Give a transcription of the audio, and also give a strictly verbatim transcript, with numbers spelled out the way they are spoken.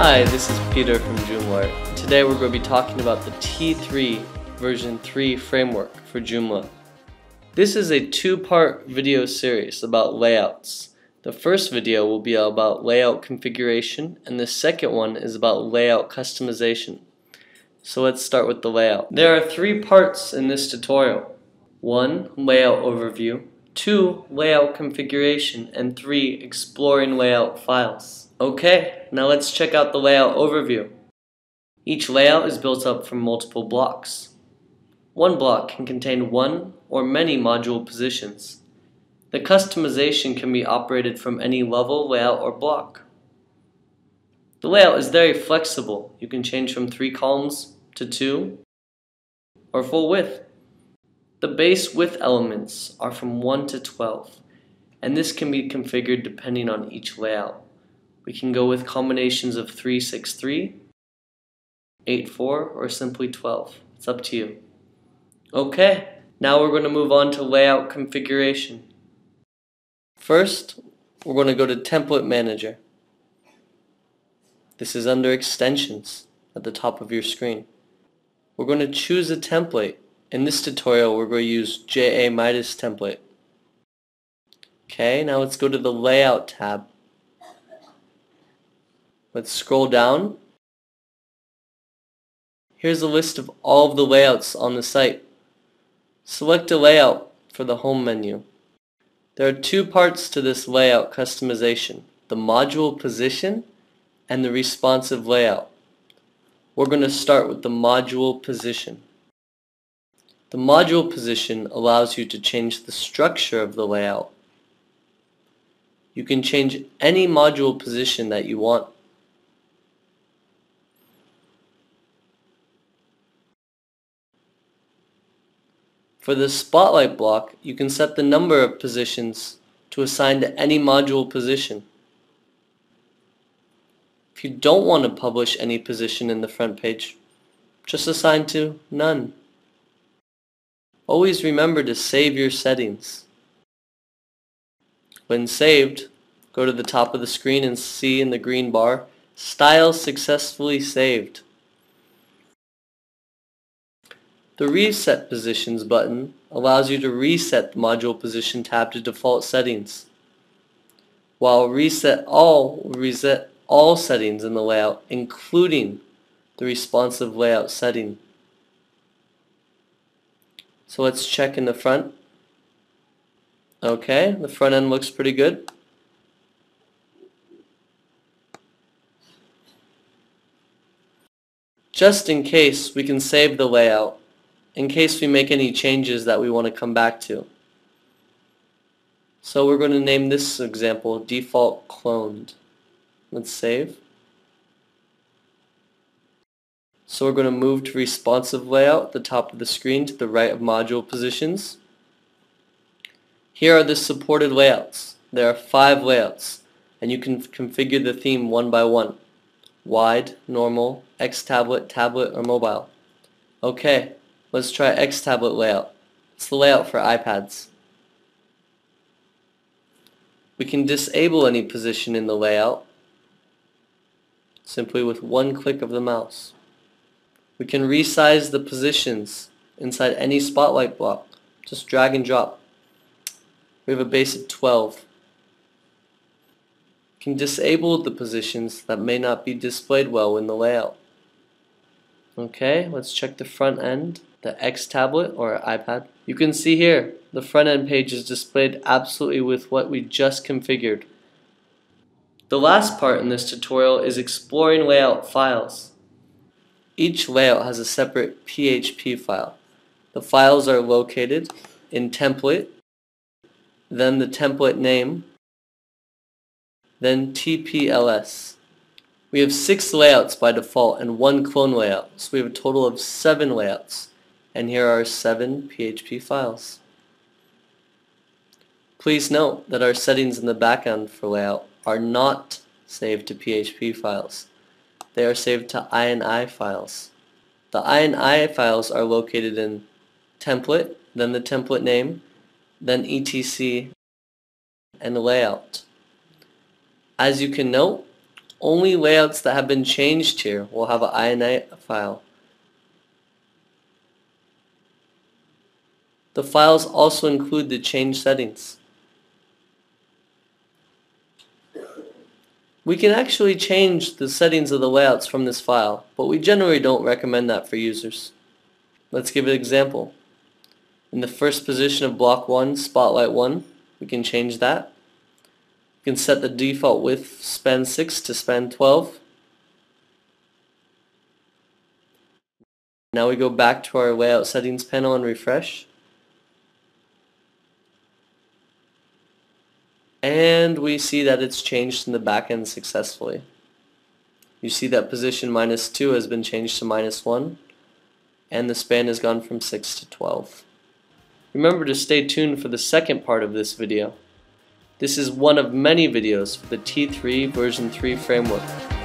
Hi, this is Peter from Joomla. Today we're going to be talking about the T three version three framework for Joomla. This is a two-part video series about layouts. The first video will be about layout configuration, and the second one is about layout customization. So let's start with the layout. There are three parts in this tutorial. One, layout overview. Two, layout configuration. And three, exploring layout files. Okay, now let's check out the layout overview. Each layout is built up from multiple blocks. One block can contain one or many module positions. The customization can be operated from any level, layout, or block. The layout is very flexible. You can change from three columns to two or full width. The base width elements are from one to twelve, and this can be configured depending on each layout. We can go with combinations of three, six, three, eight, four, or simply twelve. It's up to you. Okay, now we're going to move on to layout configuration. First, we're going to go to Template Manager. This is under Extensions at the top of your screen. We're going to choose a template. In this tutorial, we're going to use J A Midas template. Okay, now let's go to the Layout tab. Let's scroll down. Here's a list of all of the layouts on the site. Select a layout for the home menu. There are two parts to this layout customization, the module position and the responsive layout. We're going to start with the module position. The module position allows you to change the structure of the layout. You can change any module position that you want. For the spotlight block, you can set the number of positions to assign to any module position. If you don't want to publish any position in the front page, just assign to none. Always remember to save your settings. When saved, go to the top of the screen and see in the green bar, Style Successfully Saved. The Reset Positions button allows you to reset the Module Position tab to default settings, while Reset All will reset all settings in the layout, including the responsive layout setting. So let's check in the front. Okay, the front end looks pretty good. Just in case, we can save the layout in case we make any changes that we want to come back to. So we're going to name this example Default Cloned. Let's save. So we're going to move to responsive layout at the top of the screen to the right of module positions. Here are the supported layouts. There are five layouts, and you can configure the theme one by one. Wide, normal, X-Tablet, tablet, or mobile. Okay, let's try X-Tablet layout. It's the layout for iPads. We can disable any position in the layout simply with one click of the mouse. We can resize the positions inside any spotlight block. Just drag and drop. We have a base of twelve. We can disable the positions that may not be displayed well in the layout. Okay, let's check the front end, the X tablet or iPad. You can see here the front end page is displayed absolutely with what we just configured. The last part in this tutorial is exploring layout files. Each layout has a separate P H P file. The files are located in template, then the template name, then T P L S. We have six layouts by default and one clone layout, so we have a total of seven layouts, and here are seven P H P files. Please note that our settings in the backend for layout are not saved to P H P files. They are saved to I N I files. The I N I files are located in template, then the template name, then E T C, and layout. As you can note, Only layouts that have been changed here will have an ini file. The files also include the change settings. We can actually change the settings of the layouts from this file, but we generally don't recommend that for users. Let's give an example. In the first position of block one, spotlight one, we can change that. We can set the default width span six to span twelve. Now we go back to our layout settings panel and refresh. And we see that it's changed in the backend successfully. You see that position minus two has been changed to minus one, and the span has gone from six to twelve. Remember to stay tuned for the second part of this video. This is one of many videos for the T three version three framework.